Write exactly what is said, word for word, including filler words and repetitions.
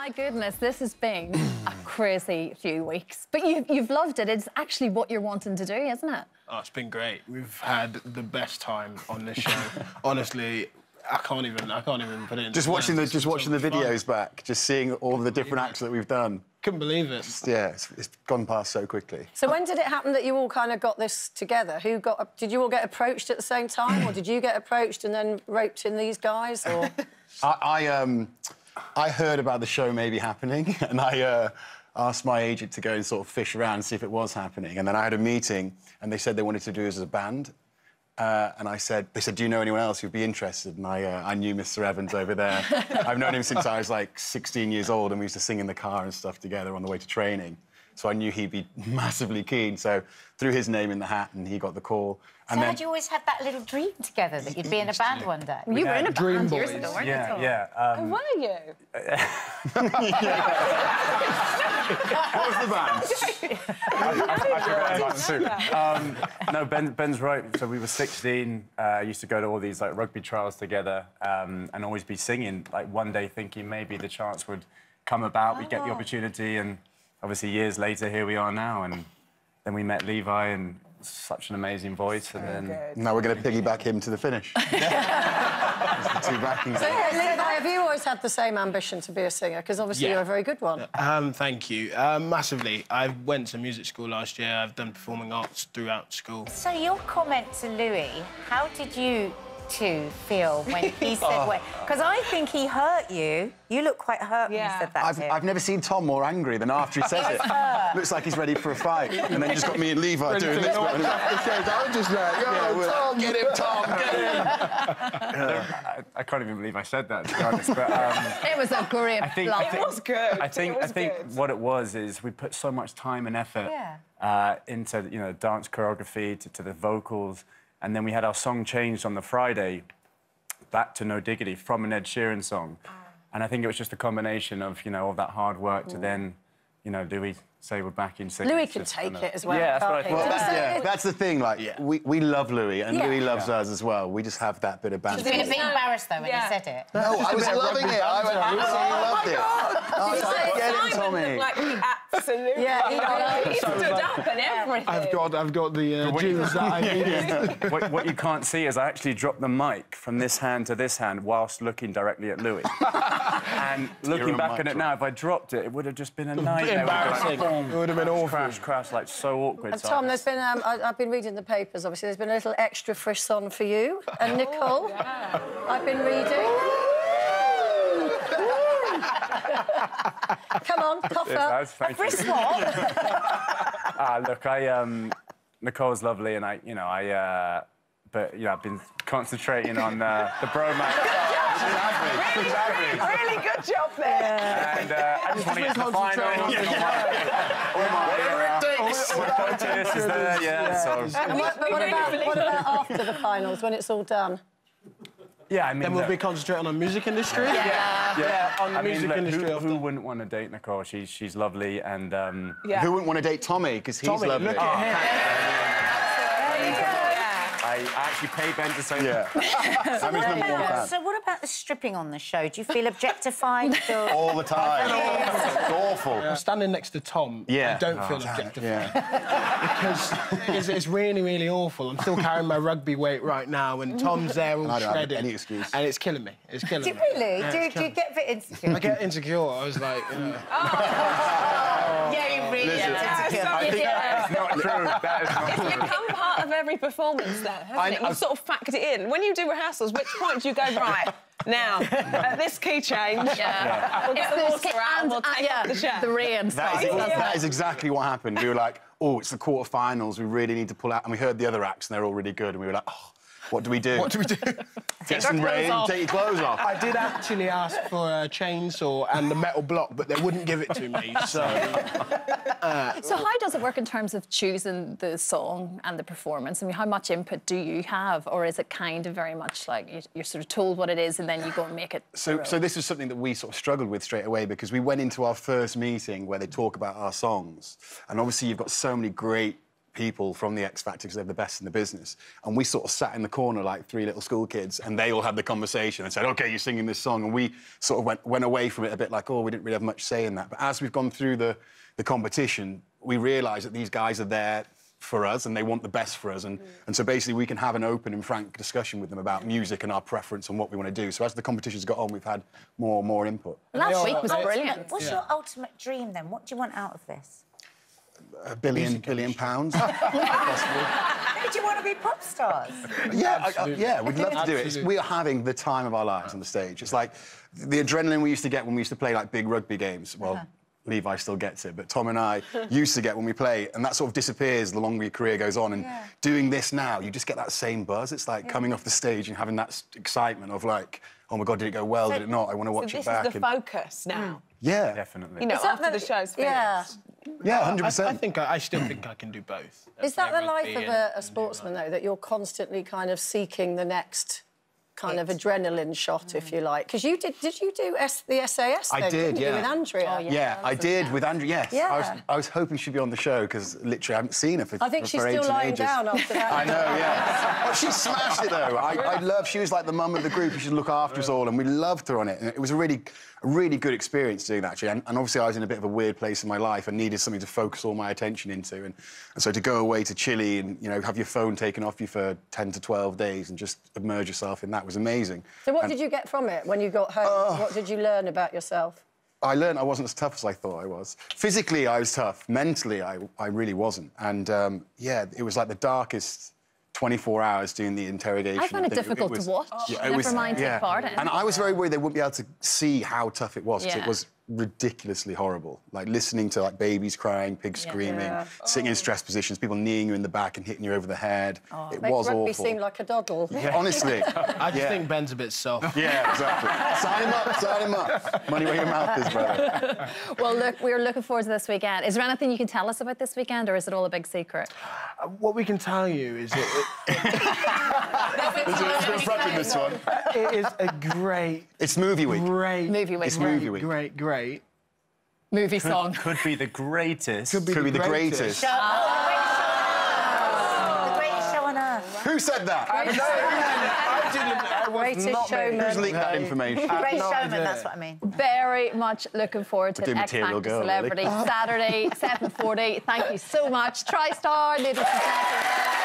My goodness, this has been a crazy few weeks. But you've, you've loved it. It's actually what you're wanting to do, isn't it? Oh, it's been great. We've had the best time on this show. Honestly, I can't even, I can't even put it in. Just watching the, just watching the videos back, just seeing all the different acts that we've done. Couldn't believe it. Just, yeah, it's, it's gone past so quickly. So when did it happen that you all kind of got this together? Who got? Did you all get approached at the same time, or did you get approached and then roped in these guys? Or I, I um, I heard about the show maybe happening, and I uh, asked my agent to go and sort of fish around and see if it was happening. And then I had a meeting, and they said they wanted to do it as a band. Uh, and I said, they said, do you know anyone else who'd be interested? And I, uh, I knew Mister Evans over there. I've known him since I was like sixteen years old, and we used to sing in the car and stuff together on the way to training. So I knew he'd be massively keen. So threw his name in the hat, and he got the call. And so then... Had you always had that little dream together that you'd be in a band one day? We you were in a dream band boys. years ago, weren't yeah, you? Yeah, yeah. Um... Oh, were you? What was the band? Um, no, Ben, Ben's right. So we were sixteen. Uh, used to go to all these like rugby trials together, um, and always be singing. Like one day, thinking maybe the chance would come about, we'd get the opportunity, and obviously years later, here we are now. And then we met Levi, and such an amazing voice. So and then good. Now we're going to piggyback him to the finish. So yeah, Levi, have you always had the same ambition to be a singer? Because obviously yeah. you're a very good one. Um, thank you, uh, massively. I went to music school last year. I've done performing arts throughout school. So your comment to Louis, how did you two feel when he said oh. what? Because I think he hurt you. You look quite hurt yeah. when he said that. I've, to I've never seen Tom more angry than after he says it. Looks like he's ready for a fight. And then just got me and Levi doing this. I'm just like, yo, yeah, we'll... Tom, get him, Tom, get him. I, I can't even believe I said that, to be honest. But, um, it was a grim laugh. It was good. I think, I think good. what it was is we put so much time and effort yeah. uh, into, you know, dance choreography, to, to the vocals. And then we had our song changed on the Friday back to No Diggity from an Ed Sheeran song. Oh. And I think it was just a combination of, you know, all that hard work mm. to then, you know, do we say we're back in six? Louis could take it as well. Yeah, that's what I thought. Yeah, that's the thing, like, yeah. we, we love Louis, and yeah. Louis loves yeah. us as well. We just have that bit of banter. You were a bit embarrassed, though, when yeah. he said it. No, I was loving it. I was loving it. Oh, my God! Get it, Tommy. Absolutely. Yeah, he, he stood up and everything. I've got, I've got the uh, jeans that I needed. What, what you can't see is I actually dropped the mic from this hand to this hand whilst looking directly at Louis. And looking back at it now, if I dropped it, it would have just been a nightmare. Embarrassing. It would have been awful. Crash, crash, like so awkward. And Tom, there's been, um, I, I've been reading the papers, obviously. There's been a little extra frisson for you and Nicole. Yeah. I've been reading. Come on, cough up. A wrist swap. Ah, look, I um, Nicole's lovely, and I, you know, I, uh, but you know, I've been concentrating on uh, the bromance. Really, really good job there. And uh, I just want to get to the final. Whatever it takes. My focus is there, yeah. But what about what about after the finals when it's all done? Yeah, I mean... Then we'll be concentrating on the music industry? Yeah, yeah, yeah. yeah on the I music mean, look, industry. Who, who wouldn't want to date Nicole? She's, she's lovely, and... Um... Yeah. Who wouldn't want to date Tommy? Because he's Tommy, lovely. Look at him. Oh, there you go. I actually paid Ben to say yeah. that. So, what about, so what about the stripping on the show? Do you feel objectified? Or... All the time. It's awful. Yeah. I'm standing next to Tom. Yeah. I don't oh, feel damn. objectified. Yeah. Because it's, it's really, really awful. I'm still carrying my rugby weight right now, and Tom's there all I don't shredded. Have any excuse. And it's killing me. It's killing do me. Really? Yeah, do you really? Do you get a bit insecure? I get insecure. I was like... You know. oh. Yeah, you really Listen, insecure. I think that's not true. That is not true. It's become part of every performance, though. I, You've I've... sort of factored it in. When you do rehearsals, which point do you go, right, now, at this key change, yeah. Yeah. we'll get it's the water out and we'll take yeah, the shirt. The rain starts. That, yeah. that is exactly what happened. We were like, oh, it's the quarterfinals, we really need to pull out. And we heard the other acts, and they're all really good, and we were like, oh, what do we do? What do we do? Get some rain, off. take your clothes off. I did actually ask for a chainsaw and a metal block, but they wouldn't give it to me, so... Uh, so how does it work in terms of choosing the song and the performance? I mean, how much input do you have, or is it kind of very much like you're sort of told what it is and then you go and make it? So, so this is something that we sort of struggled with straight away, because we went into our first meeting where they talk about our songs, and obviously you've got so many great people from the X Factor because they're the best in the business. And we sort of sat in the corner like three little school kids, and they all had the conversation and said, OK, you're singing this song. And we sort of went, went away from it a bit like, oh, we didn't really have much say in that. But as we've gone through the, the competition, we realise that these guys are there for us and they want the best for us. And, mm. and so basically we can have an open and frank discussion with them about music and our preference and what we want to do. So as the competition's got on, we've had more and more input. Last week was brilliant. What's yeah. your ultimate dream then? What do you want out of this? A billion, billion pounds. Possibly. Do you want to be pop stars? Yeah, I, I, yeah, we'd love to do it. It's, we are having the time of our lives on the stage. It's like the adrenaline we used to get when we used to play like big rugby games. Well, uh-huh. Levi still gets it, but Tom and I used to get when we play, and that sort of disappears the longer your career goes on. And yeah. doing this now, you just get that same buzz. It's like yeah. coming off the stage and having that excitement of like, oh my God, did it go well? So, did it not? I want to watch so it back. This is the and... focus now. Yeah, definitely. You know, after the, the show's finished. Yeah. Yeah, hundred percent. I, I think I, I still think I can do both. Is that the life of a, a sportsman though, that you're constantly kind of seeking the next kind of adrenaline shot, mm. if you like? Because you did, did you do S, the S A S thing? I did, yeah. You, with Andrea? Oh, yeah, yeah I did that. With Andrea. Yes, yeah. I was, I was hoping she'd be on the show because literally I haven't seen her for ages. I think for, she's for still lying ages. Down after that. I know, yeah. Well, she smashed it though. I, I love. She was like the mum of the group who should look after us all, and we loved her on it. And it was a really, a really good experience doing that actually. And, and obviously I was in a bit of a weird place in my life and needed something to focus all my attention into. And, and so to go away to Chile and you know have your phone taken off you for ten to twelve days and just immerse yourself in that. Was amazing. So what and, did you get from it when you got home? Uh, what did you learn about yourself? I learned I wasn't as tough as I thought I was. Physically, I was tough. Mentally, I, I really wasn't. And, um, yeah, it was like the darkest twenty-four hours doing the interrogation. I found it difficult it, it was, to watch. Yeah, it Never was, mind yeah. take part in. And I was very worried they wouldn't be able to see how tough it was, because yeah. it was ridiculously horrible. Like, listening to, like, babies crying, pigs yeah. screaming, yeah. sitting oh. in stress positions, people kneeing you in the back and hitting you over the head. Oh. It Makes was awful. Rugby seemed like a doddle. Yeah, honestly. I just yeah. think Ben's a bit soft. Yeah, exactly. Sign him up, sign him up. Money where your mouth is, brother. Well, look, we're looking forward to this weekend. Is there anything you can tell us about this weekend, or is it all a big secret? Uh, what we can tell you is that... It's been fun in this one. It is a great... It's movie week. Great. Movie week. It's movie week. Great, great. Movie could, song. Could be the greatest. Could be, could the, be greatest. the greatest. Show, oh. The greatest show on earth. Who said that? I know. I didn't. I was not showman. Who's leaked that information? Great showman, that's what I mean. Very much looking forward to X Factor Celebrity, really. Saturday, seven forty. Thank you so much. Try Star, ladies and gentlemen.